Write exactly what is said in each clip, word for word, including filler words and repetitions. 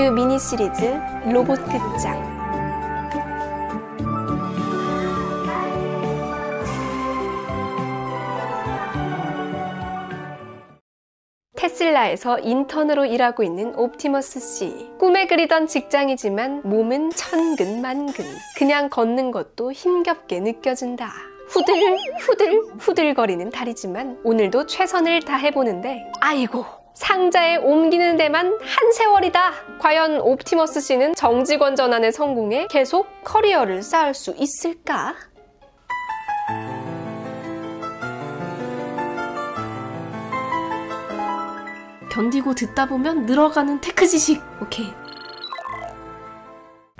큐 미니 시리즈 로봇 극장. 테슬라에서 인턴으로 일하고 있는 옵티머스 씨. 꿈에 그리던 직장이지만 몸은 천근만근. 그냥 걷는 것도 힘겹게 느껴진다. 후들 후들 후들거리는 다리지만 오늘도 최선을 다해보는데 아이고, 상자에 옮기는 데만 한 세월이다. 과연 옵티머스 씨는 정직원 전환의 성공에 계속 커리어를 쌓을 수 있을까? 견디고 듣다 보면 늘어가는 테크 지식. 오케이.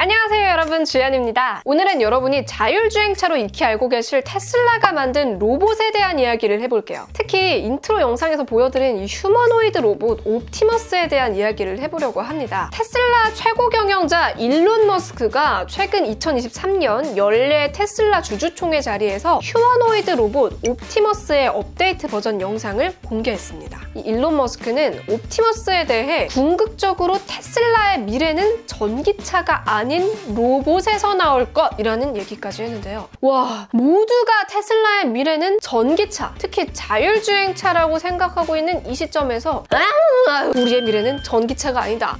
안녕하세요 여러분, 주연입니다. 오늘은 여러분이 자율주행차로 익히 알고 계실 테슬라가 만든 로봇에 대한 이야기를 해볼게요. 특히 인트로 영상에서 보여드린 이 휴머노이드 로봇 옵티머스에 대한 이야기를 해보려고 합니다. 테슬라 최고 경영자 일론 머스크가 최근 이천이십삼 년 연례 테슬라 주주총회 자리에서 휴머노이드 로봇 옵티머스의 업데이트 버전 영상을 공개했습니다. 이 일론 머스크는 옵티머스에 대해 궁극적으로 테슬라의 미래는 전기차가 아닌 로봇에서 나올 것! 이라는 얘기까지 했는데요. 와, 모두가 테슬라의 미래는 전기차, 특히 자율주행차라고 생각하고 있는 이 시점에서 아유, 우리의 미래는 전기차가 아니다.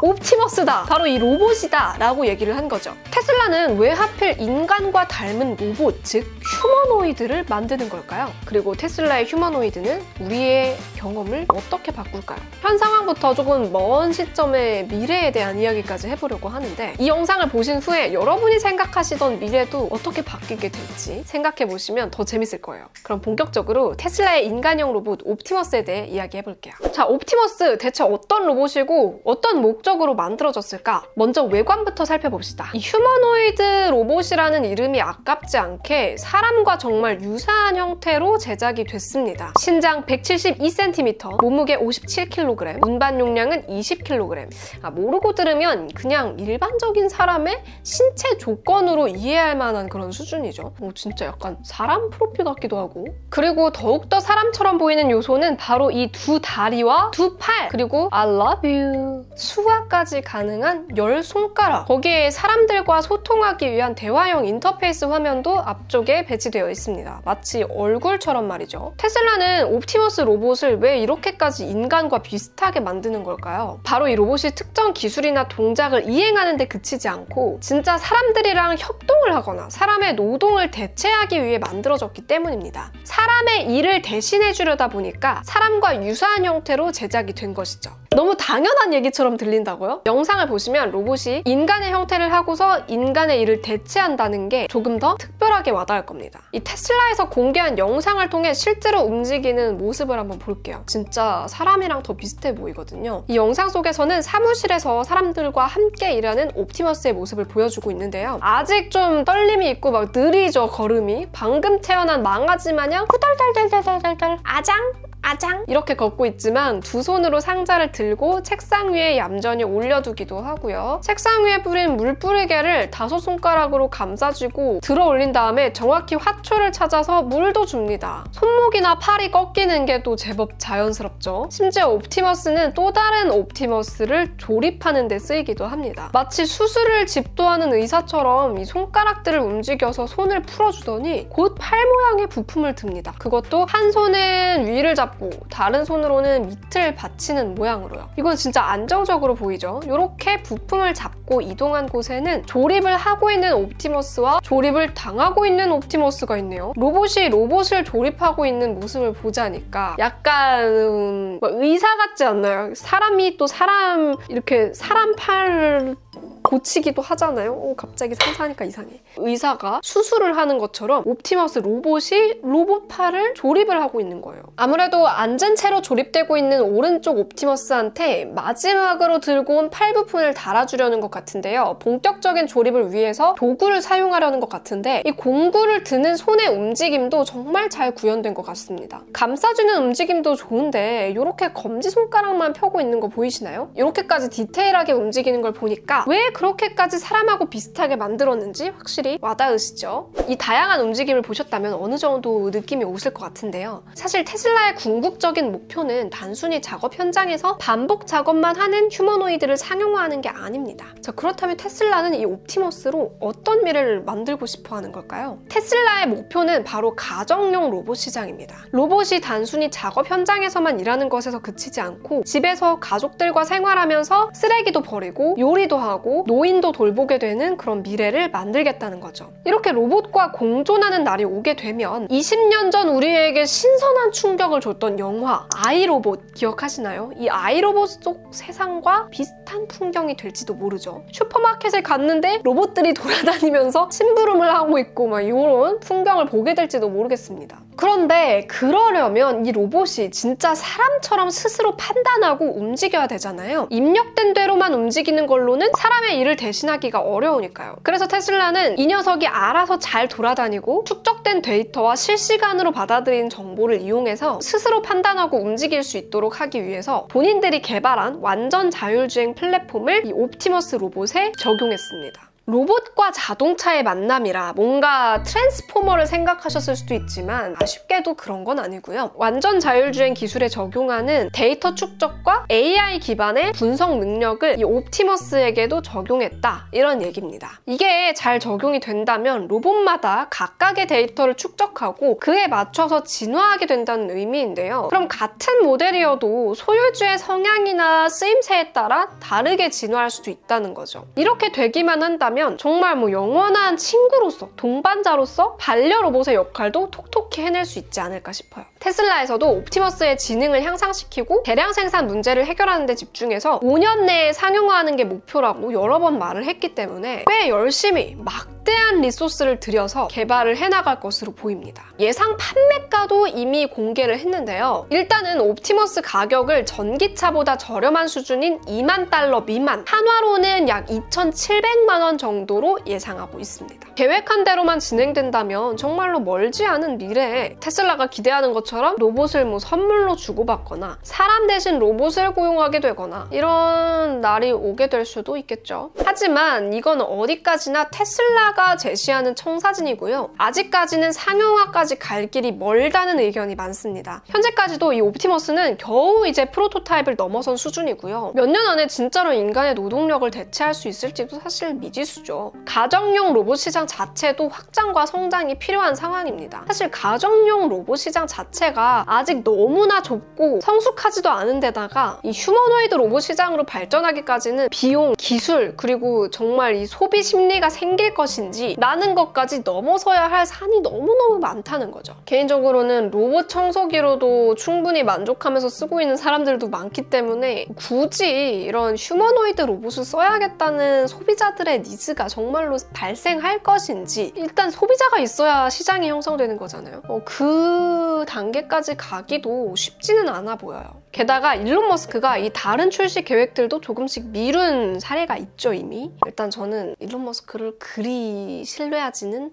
옵티머스다, 바로 이 로봇이다 라고 얘기를 한 거죠. 테슬라는 왜 하필 인간과 닮은 로봇, 즉 휴머노이드를 만드는 걸까요? 그리고 테슬라의 휴머노이드는 우리의 경험을 어떻게 바꿀까요? 현 상황부터 조금 먼 시점의 미래에 대한 이야기까지 해보려고 하는데, 이 영상을 보신 후에 여러분이 생각하시던 미래도 어떻게 바뀌게 될지 생각해보시면 더 재밌을 거예요. 그럼 본격적으로 테슬라의 인간형 로봇 옵티머스에 대해 이야기해볼게요. 자, 옵티머스 대체 어떤 로봇이고 어떤 목적 으로 만들어졌을까? 먼저 외관부터 살펴봅시다. 이 휴머노이드 로봇이라는 이름이 아깝지 않게 사람과 정말 유사한 형태로 제작이 됐습니다. 신장 백칠십이 센티미터, 몸무게 오십칠 킬로그램, 운반 용량은 이십 킬로그램. 아, 모르고 들으면 그냥 일반적인 사람의 신체 조건으로 이해할 만한 그런 수준이죠. 오, 진짜 약간 사람 프로필 같기도 하고. 그리고 더욱더 사람처럼 보이는 요소는 바로 이 두 다리와 두 팔, 그리고 I love you, 수학 까지 가능한 열 손가락, 거기에 사람들과 소통하기 위한 대화형 인터페이스 화면도 앞쪽에 배치되어 있습니다. 마치 얼굴처럼 말이죠. 테슬라는 옵티머스 로봇을 왜 이렇게까지 인간과 비슷하게 만드는 걸까요? 바로 이 로봇이 특정 기술이나 동작을 이행하는 데 그치지 않고 진짜 사람들이랑 협동을 하거나 사람의 노동을 대체하기 위해 만들어졌기 때문입니다. 사람의 일을 대신해 주려다 보니까 사람과 유사한 형태로 제작이 된 것이죠. 너무 당연한 얘기처럼 들린다고요? 영상을 보시면 로봇이 인간의 형태를 하고서 인간의 일을 대체한다는 게 조금 더 특별하게 와닿을 겁니다. 이 테슬라에서 공개한 영상을 통해 실제로 움직이는 모습을 한번 볼게요. 진짜 사람이랑 더 비슷해 보이거든요. 이 영상 속에서는 사무실에서 사람들과 함께 일하는 옵티머스의 모습을 보여주고 있는데요. 아직 좀 떨림이 있고 막 느리죠, 걸음이. 방금 태어난 망아지 마냥 후덜덜덜덜덜덜 아장 아장 이렇게 걷고 있지만 두 손으로 상자를 들고 책상 위에 얌전히 올려두기도 하고요. 책상 위에 뿌린 물뿌리개를 다섯 손가락으로 감싸쥐고 들어 올린 다음에 정확히 화초를 찾아서 물도 줍니다. 손목이나 팔이 꺾이는 게 또 제법 자연스럽죠. 심지어 옵티머스는 또 다른 옵티머스를 조립하는 데 쓰이기도 합니다. 마치 수술을 집도하는 의사처럼 이 손가락들을 움직여서 손을 풀어주더니 곧 팔 모양의 부품을 듭니다. 그것도 한 손은 위를 잡고 다른 손으로는 밑을 받치는 모양으로요. 이건 진짜 안정적으로 보이죠? 이렇게 부품을 잡고 이동한 곳에는 조립을 하고 있는 옵티머스와 조립을 당하고 있는 옵티머스가 있네요. 로봇이 로봇을 조립하고 있는 모습을 보자니까 약간 음, 의사 같지 않나요? 사람이 또 사람 이렇게 사람 팔을 고치기도 하잖아요. 오, 갑자기 상상하니까 이상해. 의사가 수술을 하는 것처럼 옵티머스 로봇이 로봇 팔을 조립을 하고 있는 거예요. 아무래도 앉은 채로 조립되고 있는 오른쪽 옵티머스한테 마지막으로 들고 온 팔 부분을 달아주려는 것 같은데요. 본격적인 조립을 위해서 도구를 사용하려는 것 같은데 이 공구를 드는 손의 움직임도 정말 잘 구현된 것 같습니다. 감싸주는 움직임도 좋은데 이렇게 검지 손가락만 펴고 있는 거 보이시나요? 이렇게까지 디테일하게 움직이는 걸 보니까 왜 그 그렇게까지 사람하고 비슷하게 만들었는지 확실히 와닿으시죠? 이 다양한 움직임을 보셨다면 어느 정도 느낌이 오실 것 같은데요. 사실 테슬라의 궁극적인 목표는 단순히 작업 현장에서 반복 작업만 하는 휴머노이드를 상용화하는 게 아닙니다. 자, 그렇다면 테슬라는 이 옵티머스로 어떤 미래를 만들고 싶어 하는 걸까요? 테슬라의 목표는 바로 가정용 로봇 시장입니다. 로봇이 단순히 작업 현장에서만 일하는 것에서 그치지 않고 집에서 가족들과 생활하면서 쓰레기도 버리고 요리도 하고 노인도 돌보게 되는 그런 미래를 만들겠다는 거죠. 이렇게 로봇과 공존하는 날이 오게 되면 이십 년 전 우리에게 신선한 충격을 줬던 영화 아이로봇 기억하시나요? 이 아이로봇 속 세상과 비슷한 풍경이 될지도 모르죠. 슈퍼마켓에 갔는데 로봇들이 돌아다니면서 심부름을 하고 있고 막 이런 풍경을 보게 될지도 모르겠습니다. 그런데 그러려면 이 로봇이 진짜 사람처럼 스스로 판단하고 움직여야 되잖아요. 입력된 대로만 움직이는 걸로는 사람의 일을 대신하기가 어려우니까요. 그래서 테슬라는 이 녀석이 알아서 잘 돌아다니고 축적된 데이터와 실시간으로 받아들인 정보를 이용해서 스스로 판단하고 움직일 수 있도록 하기 위해서 본인들이 개발한 완전 자율주행 플랫폼을 이 옵티머스 로봇에 적용했습니다. 로봇과 자동차의 만남이라 뭔가 트랜스포머를 생각하셨을 수도 있지만 아쉽게도 그런 건 아니고요. 완전 자율주행 기술에 적용하는 데이터 축적과 에이아이 기반의 분석 능력을 이 옵티머스에게도 적용했다, 이런 얘기입니다. 이게 잘 적용이 된다면 로봇마다 각각의 데이터를 축적하고 그에 맞춰서 진화하게 된다는 의미인데요. 그럼 같은 모델이어도 소유주의 성향이나 쓰임새에 따라 다르게 진화할 수도 있다는 거죠. 이렇게 되기만 한다면 정말 뭐 영원한 친구로서, 동반자로서 반려로봇의 역할도 톡톡히 해낼 수 있지 않을까 싶어요. 테슬라에서도 옵티머스의 지능을 향상시키고 대량 생산 문제를 해결하는 데 집중해서 오 년 내에 상용화하는 게 목표라고 여러 번 말을 했기 때문에 꽤 열심히 막대한 리소스를 들여서 개발을 해나갈 것으로 보입니다. 예상 판매가도 이미 공개를 했는데요. 일단은 옵티머스 가격을 전기차보다 저렴한 수준인 이만 달러 미만, 한화로는 약 이천칠백만 원 정도로 예상하고 있습니다. 계획한 대로만 진행된다면 정말로 멀지 않은 미래에 테슬라가 기대하는 것처럼 로봇을 뭐 선물로 주고받거나 사람 대신 로봇을 고용하게 되거나 이런 날이 오게 될 수도 있겠죠. 하지만 이건 어디까지나 테슬라가 제시하는 청사진이고요. 아직까지는 상용화까지 갈 길이 멀다는 의견이 많습니다. 현재까지도 이 옵티머스는 겨우 이제 프로토타입을 넘어선 수준이고요. 몇 년 안에 진짜로 인간의 노동력을 대체할 수 있을지도 사실 미지수죠. 지수죠. 가정용 로봇 시장 자체도 확장과 성장이 필요한 상황입니다. 사실 가정용 로봇 시장 자체가 아직 너무나 좁고 성숙하지도 않은 데다가 이 휴머노이드 로봇 시장으로 발전하기까지는 비용, 기술, 그리고 정말 이 소비 심리가 생길 것인지 라는 것까지 넘어서야 할 산이 너무너무 많다는 거죠. 개인적으로는 로봇 청소기로도 충분히 만족하면서 쓰고 있는 사람들도 많기 때문에 굳이 이런 휴머노이드 로봇을 써야겠다는 소비자들의 니즈가 정말로 발생할 것인지, 일단 소비자가 있어야 시장이 형성되는 거잖아요. 어, 그 단계까지 가기도 쉽지는 않아 보여요. 게다가 일론 머스크가 이 다른 출시 계획들도 조금씩 미룬 사례가 있죠, 이미. 일단 저는 일론 머스크를 그리 신뢰하지는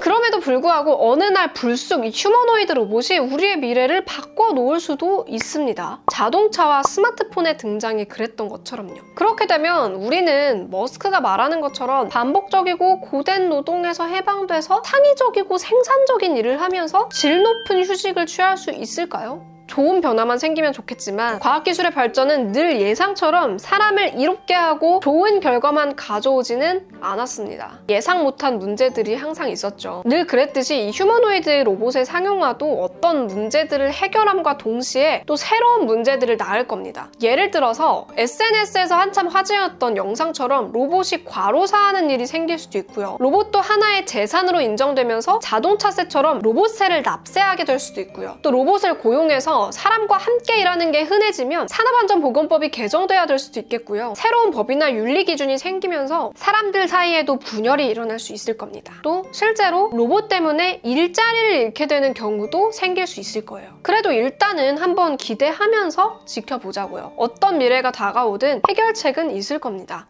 그럼에도 불구하고 어느 날 불쑥 이 휴머노이드 로봇이 우리의 미래를 바꿔놓을 수도 있습니다. 자동차와 스마트폰의 등장이 그랬던 것처럼요. 그렇게 되면 우리는 머스크가 말하는 것처럼 반복적이고 고된 노동에서 해방돼서 창의적이고 생산적인 일을 하면서 질 높은 휴식을 취할 수 있을까요? 좋은 변화만 생기면 좋겠지만 과학기술의 발전은 늘 예상처럼 사람을 이롭게 하고 좋은 결과만 가져오지는 않았습니다. 예상 못한 문제들이 항상 있었죠. 늘 그랬듯이 이 휴머노이드 로봇의 상용화도 어떤 문제들을 해결함과 동시에 또 새로운 문제들을 낳을 겁니다. 예를 들어서 에스엔에스에서 한참 화제였던 영상처럼 로봇이 과로사하는 일이 생길 수도 있고요. 로봇도 하나의 재산으로 인정되면서 자동차세처럼 로봇세를 납세하게 될 수도 있고요. 또 로봇을 고용해서 사람과 함께 일하는 게 흔해지면 산업안전보건법이 개정돼야 될 수도 있겠고요. 새로운 법이나 윤리 기준이 생기면서 사람들 사이에도 분열이 일어날 수 있을 겁니다. 또 실제로 로봇 때문에 일자리를 잃게 되는 경우도 생길 수 있을 거예요. 그래도 일단은 한번 기대하면서 지켜보자고요. 어떤 미래가 다가오든 해결책은 있을 겁니다.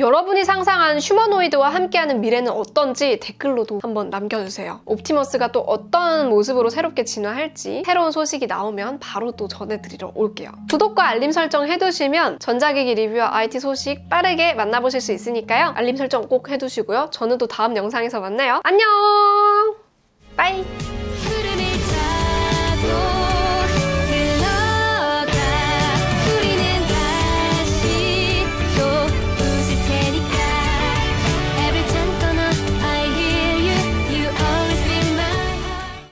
여러분이 상상한 휴머노이드와 함께하는 미래는 어떤지 댓글로도 한번 남겨주세요. 옵티머스가 또 어떤 모습으로 새롭게 진화할지 새로운 소식이 나오면 바로 또 전해드리러 올게요. 구독과 알림 설정 해두시면 전자기기 리뷰와 아이티 소식 빠르게 만나보실 수 있으니까요. 알림 설정 꼭 해두시고요. 저는 또 다음 영상에서 만나요. 안녕! 빠이!